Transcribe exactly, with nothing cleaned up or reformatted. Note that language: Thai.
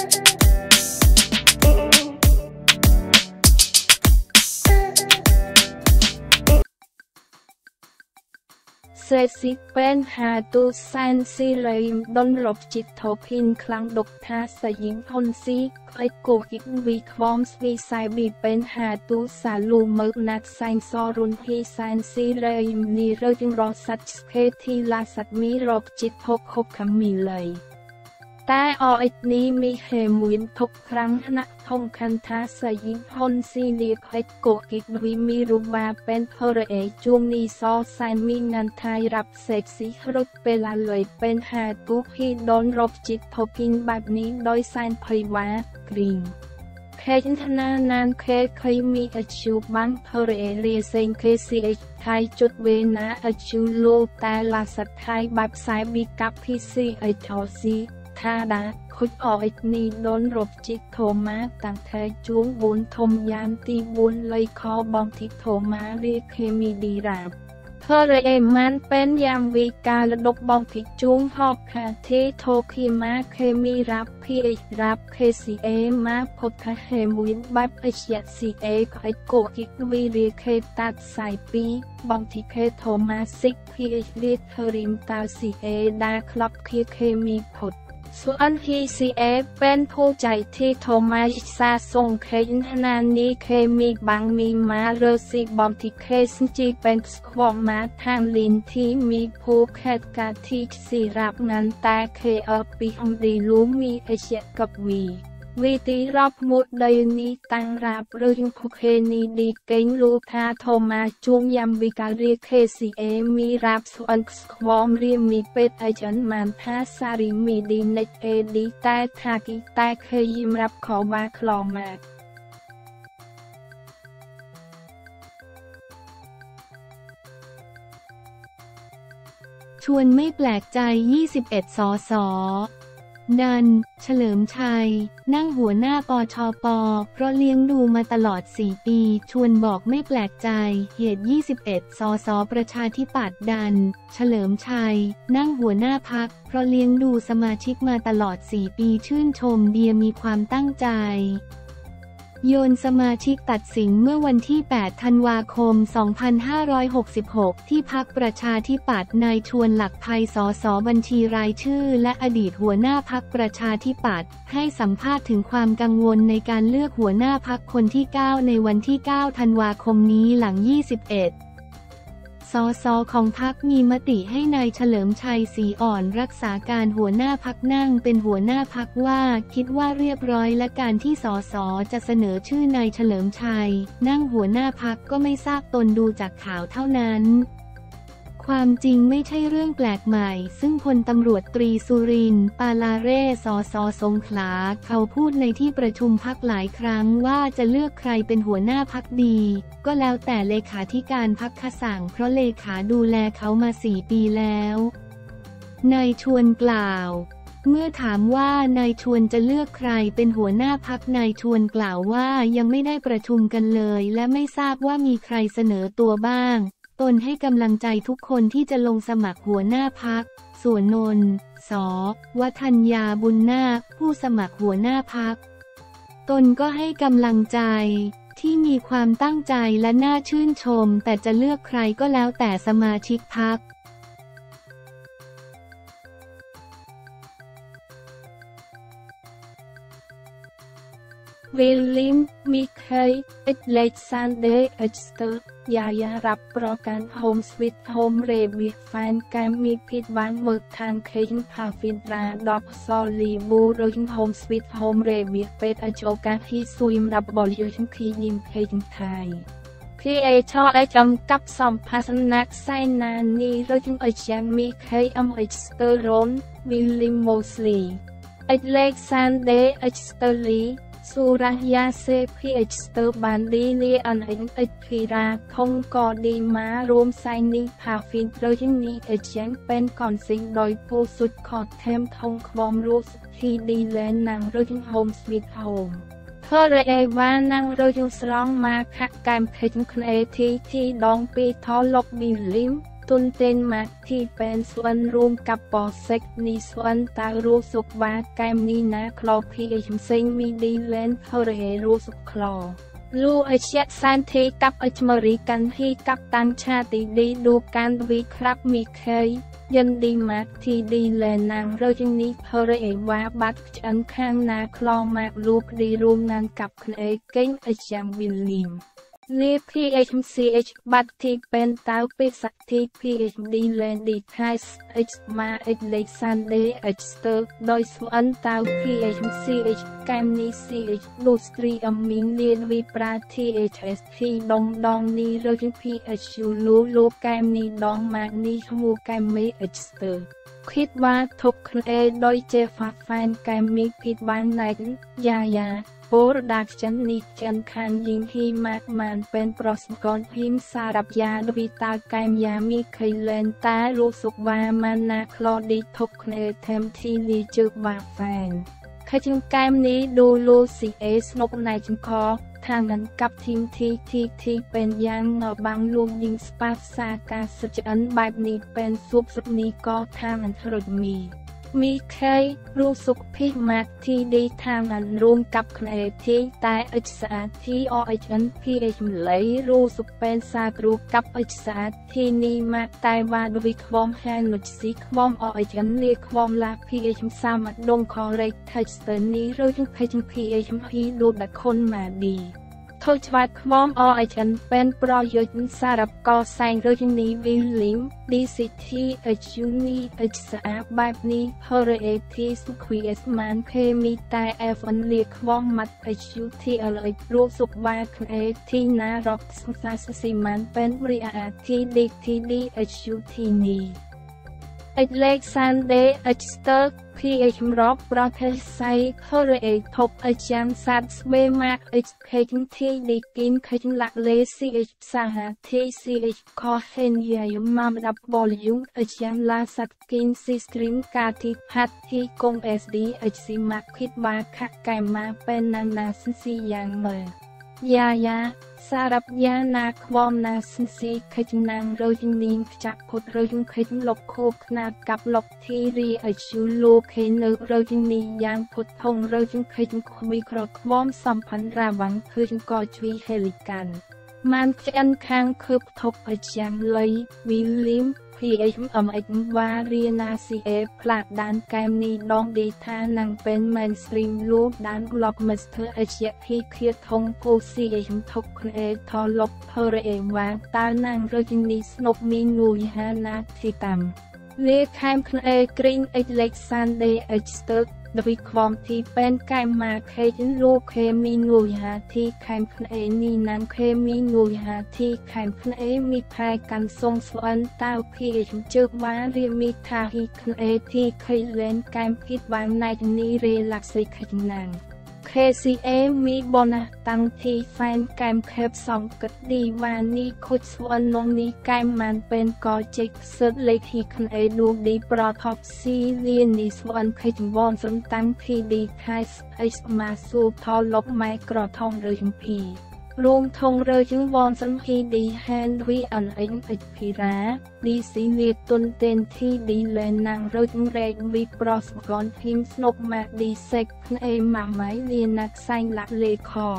เซซิเป็นฮาตุเซนซีเลยดนรบจิตทพินคลังดกทาสยิงพนซีไอโกอิกวีคอมสีไซบีเป็นฮาตุสาลูเมกนัดไซนซอรุนพีเซนซีเลยนีเรื่งรอสัตเคทีลาสัตมีรบจิตทบคบขมีเลยแต่อออีกนี้มีเหมวินทุกครั้งนักทงคันทาสยิงพนซีเรียกไอโกกิกวิมีรูบาเป็นเพรเอจูงนีซอไซมีนันทายรับเสกสีรถเปลาเลยเป็นหาตุพีดนรบจิตทพินแบบนี้โดยไซนพยวากริงเคจินธนานานเคเคยมีอาชีพบังเพรเอเรียเซนเคซีเอไทยจุดเวนะอาชีพโลแต่ลาสัตไทยแบบสายบีกับพีซีไอทอซีธาดาคุดออกอีกนี้โดนรบจิตโทมาต่างเธอจ้วงบุญทมยามตีบุญเลยคอบองทิโทมาเรียกเคมีดีรับเธอเรอมันเป็นยามวีการระดบบองทิจ้วงหอบคาที่โทคีมาเคมีรับพีเอรับเคซีเอมาพบคาเฮมุนบับเอเชียซีเอคอยโกกิกวีเรียเคตัดสายปีบองทิเคโทมาซิกพีเอเรียเธอริมตาซีเอดาคลับคีเคมีผดส่วนพีซีเอเป็นผู้ใจที่โทมัสซาส่งเคยินธนานี้เคมีบางมีมาเรซิบอมที่เคสจีเป็นสควอมาทางลินที่มีผู้แคดกาที่สีรับนั้นแต่เคอปีอังดีรู้มีเอเชียกับวีวิธีรอบมุดเดยนี้ตั้งรับเรื่องพวกเคนีดีเก่งลูกค้าโทมาจุงยำวิการเรียกเคซีเอมีรับส่วนควอมเรียมีเป็ดไอจันมันท่าสาริมีดีในเอดีแต่ทากิแต่เคยยิมรับขอมาคลอมาชวนไม่แปลกใจยี่สิบเอ็ดสสนันท์ เฉลิมชัย นั่งหัวหน้าปชป.เพราะเลี้ยงดูมาตลอดสี่ปีชวนบอกไม่แปลกใจเหตุยี่สิบเอ็ดสสประชาธิปัตย์ดันท์ เฉลิมชัย นั่งหัวหน้าพรรคเพราะเลี้ยงดูสมาชิกมาตลอดสี่ปีชื่นชมเดียมีความตั้งใจโยนสมาชิกตัดสินเมื่อวันที่แปดธันวาคมสองพันห้าร้อยหกสิบหกที่พรรคประชาธิปัตย์นายชวนหลักภัยสสบัญชีรายชื่อและอดีตหัวหน้าพรรคประชาธิปัตย์ให้สัมภาษณ์ถึงความกังวลในการเลือกหัวหน้าพรรคคนที่เก้าในวันที่เก้าธันวาคมนี้หลังยี่สิบเอ็ดสสของพรรคมีมติให้นายเฉลิมชัยศรีอ่อนรักษาการหัวหน้าพรรคนั่งเป็นหัวหน้าพรรคว่าคิดว่าเรียบร้อยและการที่สสจะเสนอชื่อนายเฉลิมชัยนั่งหัวหน้าพรรคก็ไม่ทราบตนดูจากข่าวเท่านั้นความจริงไม่ใช่เรื่องแปลกใหม่ซึ่งพลตำรวจตรีสุรินทร์ปาลาเร่สสสงขลาเขาพูดในที่ประชุมพรรคหลายครั้งว่าจะเลือกใครเป็นหัวหน้าพรรคดีก็แล้วแต่เลขาธิการพรรคสั่งเพราะเลขาดูแลเขามาสี่ปีแล้วนายชวนกล่าวเมื่อถามว่านายชวนจะเลือกใครเป็นหัวหน้าพรรคนายชวนกล่าวว่ายังไม่ได้ประชุมกันเลยและไม่ทราบว่ามีใครเสนอตัวบ้างตนให้กำลังใจทุกคนที่จะลงสมัครหัวหน้าพรรค ส่วนนนท์ สวทัญญาบุญนาคผู้สมัครหัวหน้าพรรคตนก็ให้กำลังใจที่มีความตั้งใจและน่าชื่นชมแต่จะเลือกใครก็แล้วแต่สมาชิกพรรควิลลิม มิเคล เลกซานเดอร์ เอสเตอร์ยายารับประกันโฮมสวิตโฮมเรเบียแฟนแกมมีพิดวังเมืองทางเคยพาฟินราดอกซอลีบูเรื่องโฮมสวิตโฮมเรเบียเป็นอาชีพการที่ซุยมรับบริการคีนิมเคยไทยพี่เอชอได้จำกับสมภาษณะไซนานีเรื่องอาชีพมีเคยอเมริกสเตอร์รอนวิลลิม โมสลีเลกซานเดอร์ เอสเตอร์สุรยาเซพีเอชเตอร์บันดีเลียนอินเอชพีราคงกอดีมารวมไซนิพาฟินโดยนี้เอชยังเป็นก่อนสิ่งโดยผู้สุดขอดเทมทงความรู้สึกที่ดีแลนางเรื่องโฮมสวิตโฮมเพื่อเรอว่านางเรื่องสร้างมาคักการเพลงเคลทีที่ดองปีทอลบบิลลิม Tuntenmak T-Pens One Room Kaposek Niswan Taru Sukwa Kamnina Klaw P H M C Midland Horeru Suklaw Lu Achet Sante Kap Achmarikan Hi Kap Tang Chati Di Dukan Vi Krap Mikhay Dân Đi Mạc Thì Đi Lê Nàng Rơ Chân Ní Hơ Rê Vá Bát Chân Khang Na Klo Mạc Luộc Đi Rùm Nàng Cặp Khné Kênh Acham William Lê P H M C H Bát Thì Bên Tao Pê Sắc Thì P H M D Lê Đi Thai H Ma Alexander H Đôi Xuân Tao P H M C H Cam Ní C H Đô Stri Âm Minh Liên Vi Pra T H S Thì Đông Đông Ní Rơ Chân P H Lú Lô Cam Ní Đông Mạc Ní Hù Cam Mê Hคิดว่าทุกคนเอโดยเจฟแฟนแกมีคิดบ้านไหนยายาโปรดักชันนิจันคันยิงที่มากมันเป็นประสบการณ์พิมสารับยาดวิตาแกมยามีเคยเล่นตารู้สึกว่ามันนักลอดีทุกคนเอเทมที่ลีจุกว่าแฟนขจึงแกมนี้ดูลูซีเอสนกในจังคอทางนั้นกับทีมทีทีทีเป็นยังหนอบางลูกยิงสปาซาการสจอันแบบนี้เป็นซุปซุปนี้ก็ทางนั้นรถมีมีเคยรู้สึกพิมากที่ดีทางนั้นรวมกับคะแนนที่ตายอัจฉริยะที่ออัจฉริยะที่เอกเลยรู้สึกเป็นสากรูกับอัจฉริยะที่นี่มากตายว่าด้วยความแห่งหลุดซิความออัจฉริยะเรียกความลาพีเอกสามารถดงคอเรกทัศน์นี้เรื่องเพจพีเอกพีดูแต่คนมาดีทศวรรษความออัจฉริยะเป็นประโยชน์สำหรับก่อสร้างเรื่องนี้วิลิมดีสิทธิอัจฉริยะอัจฉริยะแบบนี้เฮอร์เอทิสคุยส์มันเคมีแต่เอฟอันเรียกความมัดอัจฉริยะที่อร่อยรู้สึกว่าเคยที่น่ารักสงสารสิมันเป็นบริอาที่ดีที่ดีอัจฉริยะที่นี้อเล็กซานเดอร์อัจสเตอร์พีเอชมร็อกบรอเทไซเฮอร์เอทบอัจฉริยะสัตว์เบมาร์เอชเคยที่ดีกินเคยหลักเลซีเอชสหที่ซีเอชคอเฮนยายมาดับบอลยุงอัจฉริยะลาสัตกินซีสตรีมกาทิพัทที่กงเอสดีอัจสิมักคิดบาคักไก่มาเป็นนานาสิสีอย่างเมื่อยายาสารับยานาความนาสิสิขจนางเราจึงนิ่งจับกดเราจึงเคยหลบโคกนากับหลบที่รีอาชูโลเคเนอเราจึงนิ่งยางพดทงเราจึงเคยจึงคุยครอบความสัมพันธ์ระหว่างคือจึงก่อชีวิตให้กันมันจะอันค้างคืบทบอาจารย์เลยวิลิมพีเอ็มอเมริกวาเรียนาซีเอฟผลักดันแกมนีดองดีท่านังเป็นแมนสตรีมลูกดันกลอบมัสเตอร์อาเชียพีเคียทงกูซีเอ็มทบเครทอลบเพอร์เอวาตานังโรจินีสนกมีนูยฮานาทิตัมเลียแคมเครกริงเอเล็กซานเดอเอสเตอร์โดยความที่เป็นไก่มาเคยลูกเคมีหนุ่ยหาที่แคมป์เอนี่นั้นเคมีหนุ่ยหาที่แคมป์เอมีพายกันทรงสวนเต้าพีเอชเจอว่าเรียมีทาฮิคเอที่เคยเล่นแกมพิดวันในนี้เรลักสิขันนังเคซีเอมีบอนะตั้งที่แฟนแกมแคบสองกดีวานี่คุดสวนนงนี้แกมมันเป็นกอจิกเซิร์เลยที่คันเอดูดีปรอทอปซีเลียนนี่สวนเคยถึงวอนสมตั้งที่ดีไทส์ไอส์มาสูทอลบไมกรอทองเลยถึงพีรวมทงเรือจึงวอนสัมพีดีแฮนด์วิอันเอ็งอิพิระดีซีเลียตุนเตนที่ดีแลนางเรือจึงเรกวิปรสกรพิมสนกมาดีเซ็กเอมาไมเลียนักไซหลักเลคอ